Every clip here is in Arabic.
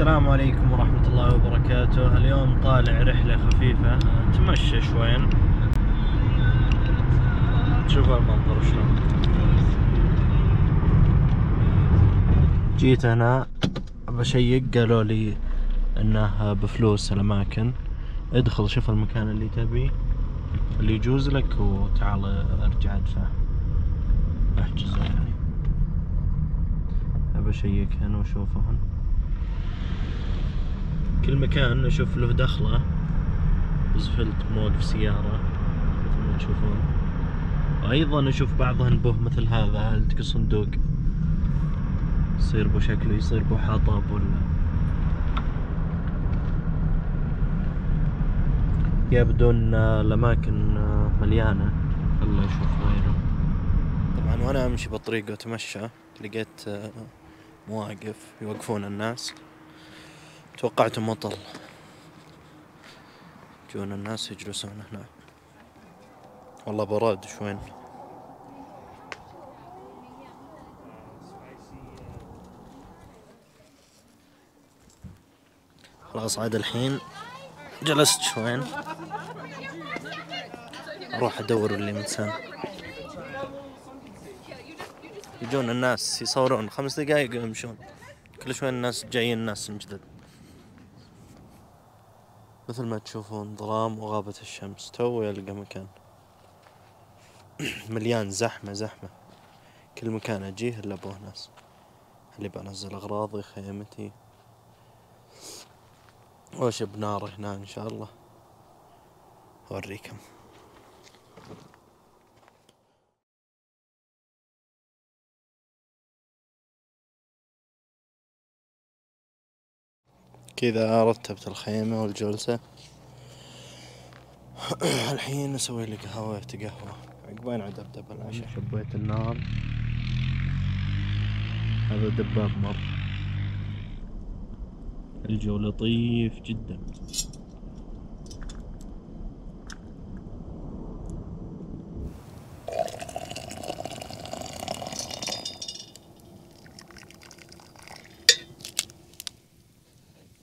السلام عليكم ورحمة الله وبركاته. اليوم طالع رحلة خفيفة تمشى شوين. شوفوا المنظر شلون. جيت هنا بشيك، قالوا لي انه بفلوس الاماكن، ادخل شوف المكان اللي تبي اللي يجوز لك وتعال ارجع ادفع احجزه. يعني بشيك هنا وشوفهن، كل مكان اشوف له دخله. بزفلت موقف سيارة مثل ما تشوفون، وايضا اشوف بعضهن به مثل هذا التقى صندوق يصير به شكله، يصير به حطب ولا يبدو ان الاماكن مليانة. الله يشوف غيره. طبعا وانا امشي بالطريق واتمشى لقيت مواقف يوقفون الناس، توقعتهم مطر، يجون الناس يجلسون هنا. والله براد شوين. خلاص عاد الحين جلست شوين اروح ادور اللي متسان. يجون الناس يصورون 5 دقايق ويمشون، كل شوي الناس جايين، الناس من جدد. مثل ما تشوفون ظلام وغابة الشمس، تو يلقى مكان مليان زحمة، كل مكان اجيه الا بوه ناس. اللي بنزل اغراضي خيمتي واشب نار هنا ان شاء الله اوريكم. كذا رتبت الخيمة والجلسة. الحين اسوي لي قهوة اتقهوى، عقبين عاد ابدا بالعشاء. شبيت النار. هذا دباب مر. الجو لطيف جدا.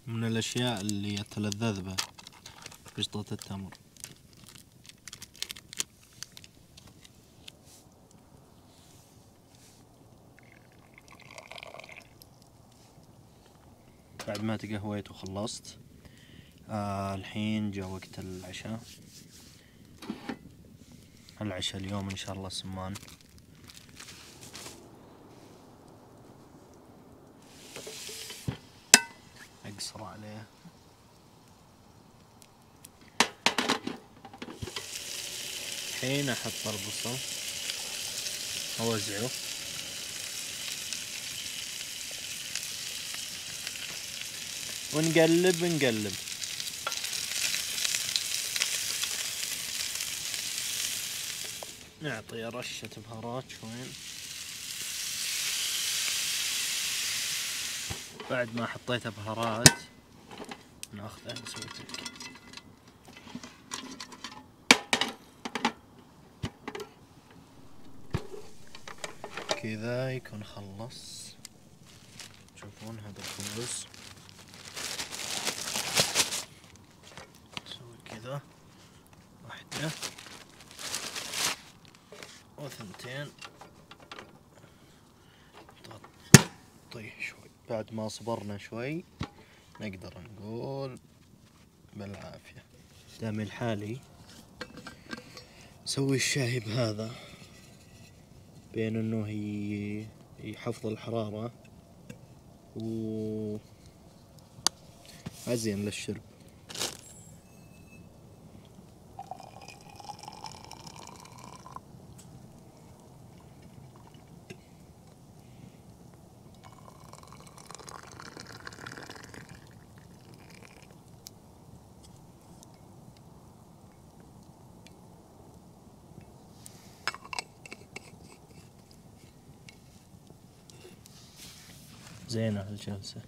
من الأشياء اللي يتلذذ بها قشطة التمر. بعد ما تقهويت وخلصت الحين جاء وقت العشاء. العشاء اليوم إن شاء الله سمان. اقصر عليه. الحين احط البصل اوزعه. ونقلب. نعطي رشة بهارات شوين. بعد ما حطيتها بهارات ناخذها نسوي تلك. كذا يكون خلص. تشوفون هذا الخبز نسوي كذا واحدة و2 طيح شوي. بعد ما صبرنا شوي نقدر نقول بالعافية. دامي لحالي اسوي الشاي بهذا، بين انه يحفظ الحرارة و ازين للشرب. زينة هالجلسة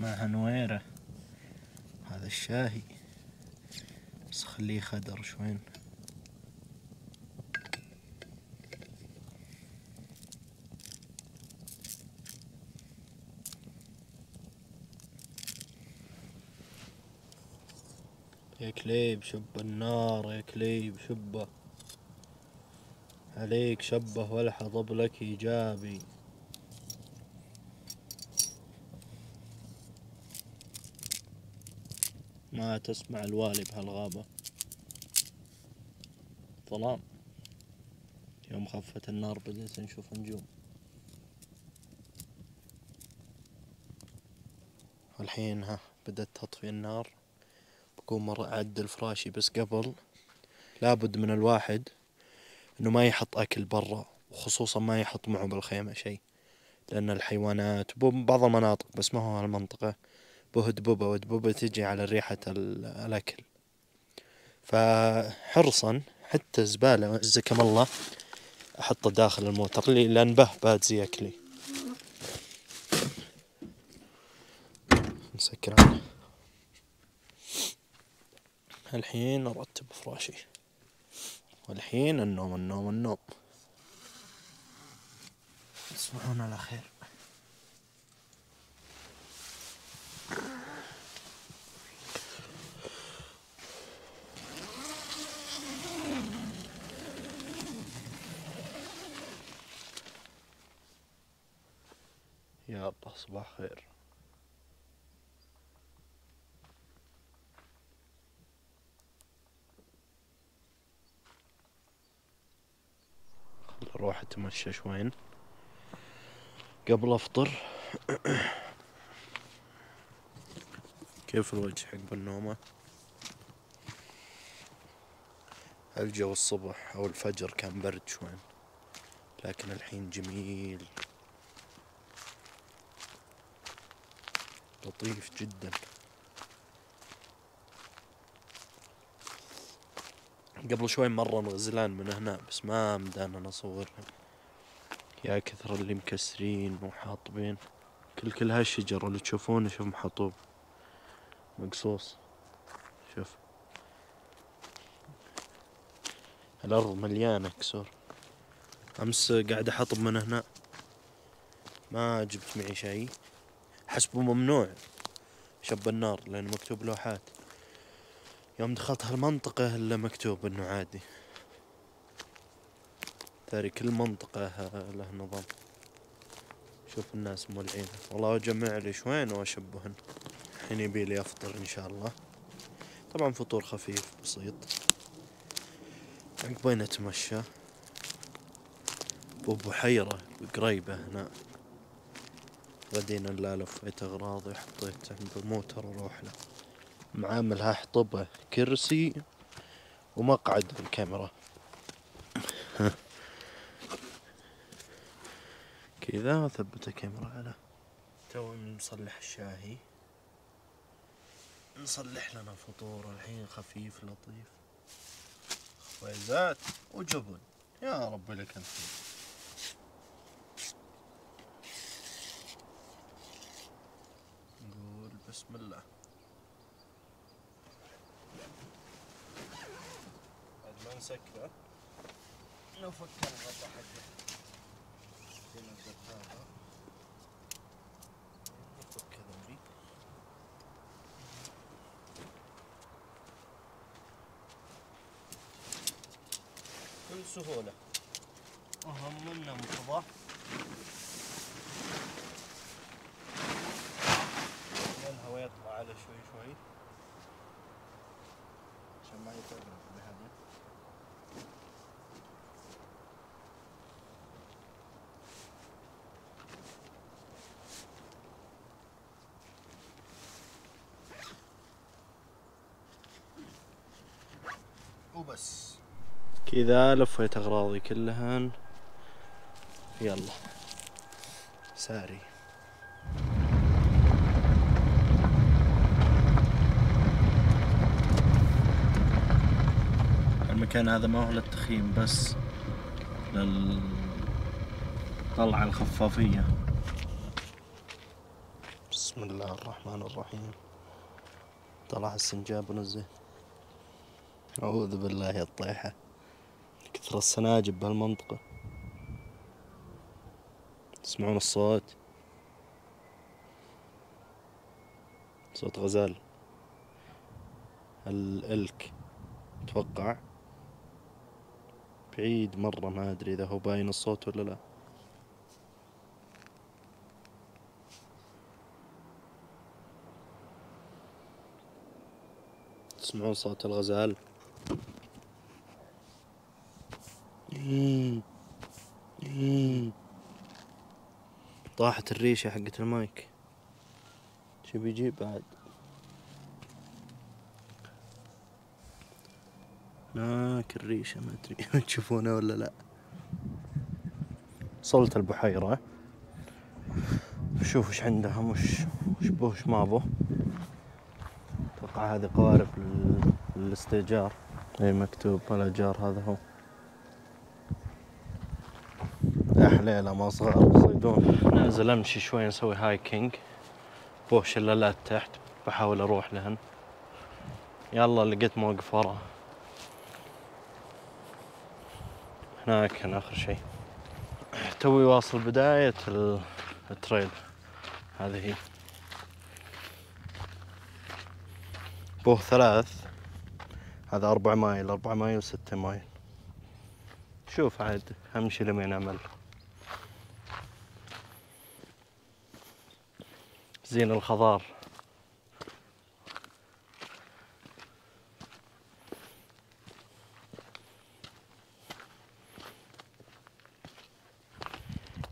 معها نويرة. هذا الشاهي بس خليه خدر شوين. يا كليب شب النار، يا كليب شبه عليك شبه والحظب لك إيجابي. ما تسمع الوالي بهالغابة ظلام. يوم خفت النار بديت نشوف نجوم. والحين ها بدأت تطفي النار، بكون مرة أعدل فراشي، بس قبل لابد من الواحد إنه ما يحط أكل برا، وخصوصا ما يحط معه بالخيمة شيء، لأن الحيوانات بعض المناطق بس ما هو هالمنطقة به دبوبة، ودبوبة تجي على ريحة الأكل. فحرصا حتى الزبالة عزكم الله أحطه داخل الموتر، لأن باد زي أكلي. نسكر عنه. الحين أرتب فراشي. والحين النوم النوم النوم. تصبحون على خير. يا الله صباح خير. خل اروح اتمشى شوين قبل افطر. كيف الوجه حق النومة؟ الجو الصبح او الفجر كان برد شوين، لكن الحين جميل لطيف جدا. قبل شوي مرة غزلان من هنا، بس ما مدانا نصور. يا كثر اللي مكسرين وحاطبين كل هالشجر اللي تشوفونه. شوف محطوب مقصوص، شوف الأرض مليانة كسور. أمس قاعد أحطب من هنا، ما جبت معي شيء حسبه ممنوع شب النار، لأن مكتوب لوحات. يوم دخلت هالمنطقة إلا مكتوب إنه عادي. ترى كل منطقة له نظام. شوف الناس مولعين، والله أجمع لي شوين وأشبهن. الحين يبيلي أفطر إن شاء الله، طبعا فطور خفيف بسيط. عقبين أتمشى وبحيرة قريبة هنا، غدينا لا لفيت أغراضي حطيت عند الموتر وأروح له. معاملها حطبة كرسي ومقعد الكاميرا كذا أثبت الكاميرا على. توي نصلح الشاهي، نصلح لنا فطور الحين خفيف لطيف، خبيزات وجبن. يا ربي لك أنت. نقول بسم الله. نسكره نفك الغطا حقه، نفك ذنبي. بكل سهولة. أهم منه مقضى الهواء يطلع على شوي شوي عشان ما يتعبنا بهذا. وبس كذا لفيت اغراضي كلهن. يلا ساري. المكان هذا ما هو للتخييم بس، للطلعة الخفافية. بسم الله الرحمن الرحيم. طلع السنجاب ونزه. أعوذ بالله يا الطيحة، كثر السناجب بهالمنطقة. تسمعون الصوت؟ صوت غزال. الإلك أتوقع. بعيد مرة، ما أدري إذا هو باين الصوت ولا لا. تسمعون صوت الغزال؟ طاحت الريشة حقت المايك. شو بيجيب بعد؟ هناك الريشة، ما ادري تشوفونها ولا لا. وصلت البحيرة، شوف وش عندهم، وش به وش ما به. اتوقع هذه قوارب للاستئجار. اي مكتوب بلا جار، هذا هو. يا حليلة ما صغار يصيدون. ننزل امشي شوي، نسوي هايكينج. به شلالات تحت، بحاول اروح لهن. يلا لقيت موقف ورا هناك، كان آخر شيء. توي واصل بداية التريل. هذه هي بوه ثلاث، هذا 4 مايل، 4 مايل، 6 مايل. شوف عاد همشي لمين أمل. زين الخضار.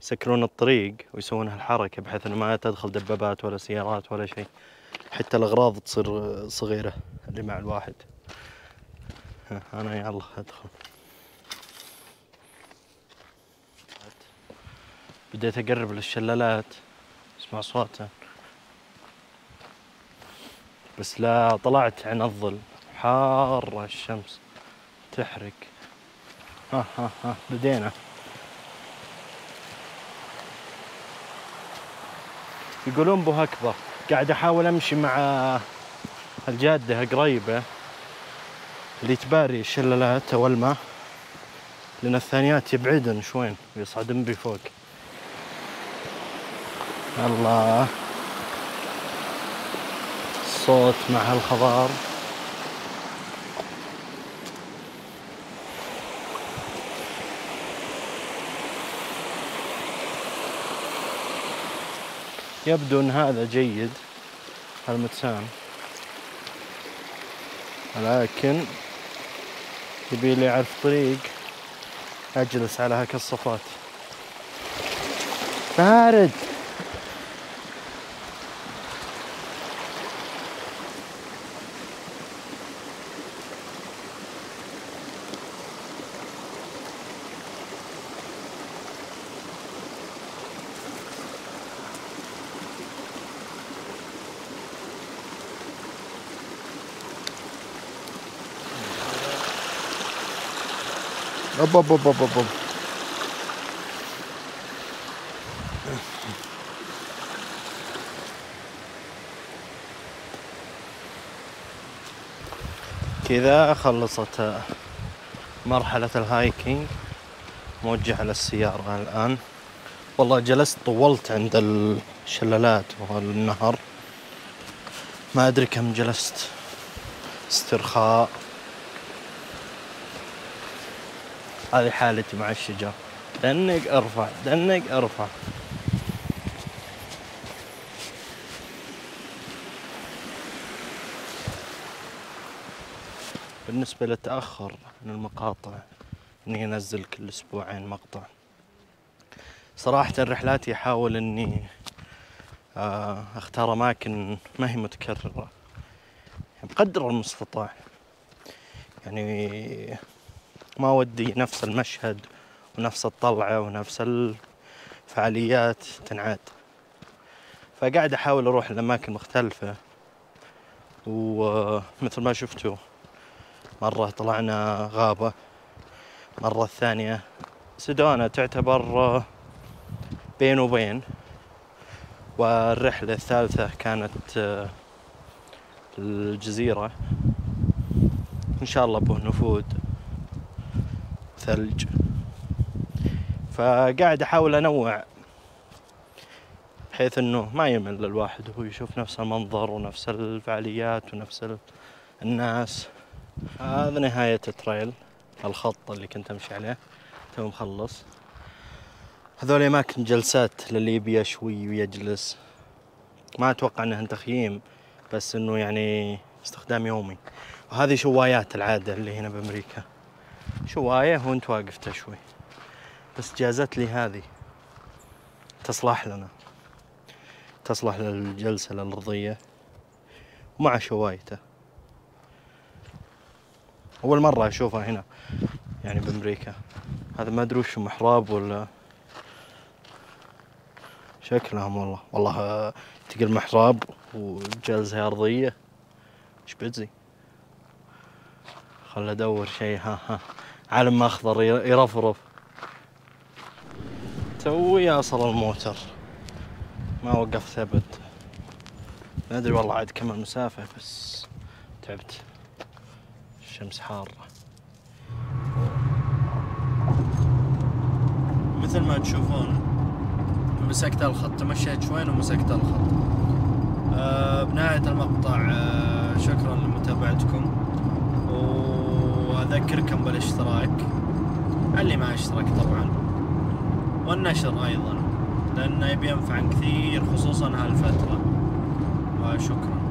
يسكرون الطريق ويسوون هالحركة بحيث انه ما تدخل دبابات ولا سيارات ولا شيء، حتى الاغراض تصير صغيرة اللي مع الواحد. انا يلا ادخل. بديت اقرب للشلالات، اسمع صوتها بس. لا طلعت عن الظل، حارة الشمس تحرق. بدينا. يقولون به أكبر. قاعد أحاول أمشي مع الجادة قريبة اللي تباري الشلالات أو الماء، لأن الثانيات يبعدن شوين ويصعدن بي فوق. الله، الصوت مع هالخضار. يبدو ان هذا جيد المتسام، لكن يبي لي اعرف طريق اجلس على هاك الصفات. بارد. أب أب أب أب أب. كذا خلصت مرحلة الهايكينج. موجه على السيارة الآن. والله جلست طولت عند الشلالات والنهر، ما أدري كم جلست استرخاء. هذه حالتي مع الشجر، دنق ارفع دنق ارفع. بالنسبة للتأخر من المقاطع، اني انزل كل اسبوعين مقطع. صراحة رحلاتي احاول اني اختار اماكن ما هي متكررة بقدر المستطاع. يعني ما ودي نفس المشهد ونفس الطلعة ونفس الفعاليات تنعاد، فقاعد أحاول أروح لأماكن مختلفة. ومثل ما شفتوا، مرة طلعنا غابة، مرة الثانية سدونا تعتبر بين وبين، والرحلة الثالثة كانت الجزيرة. إن شاء الله به نفود ثلج، فقاعد احاول انوع بحيث انه ما يمل الواحد وهو يشوف نفس المنظر ونفس الفعاليات ونفس الناس. هذا نهاية التريل، الخط اللي كنت امشي عليه تو مخلص. هذول اماكن جلسات للي يبي يشوي ويجلس، ما اتوقع انهن تخييم بس انه يعني استخدام يومي. وهذه شوايات العادة اللي هنا بامريكا، شواية وانت واقف تشوي، بس جازت لي هذه تصلح لنا، تصلح للجلسة الأرضية ومع شوايته. أول مرة أشوفها هنا يعني بأمريكا. هذا ما أدري وش، محراب ولا شكلهم؟ والله والله تقل محراب وجلسة أرضية. إيش بتزي؟ خل أدور شيء. ها عالم أخضر يرفرف. توي أصل الموتر، ما وقف ثبت. ما أدري والله عاد كم المسافة بس تعبت، الشمس حارة. مثل ما تشوفون مسكت الخط، مشيت شوين ومسكت الخط. بنهاية المقطع شكرا لمتابعتكم، وأذكركم بالاشتراك اللي ما اشترك طبعا، والنشر أيضا لأنه يبي ينفعن كثير خصوصا هالفترة. وشكرا.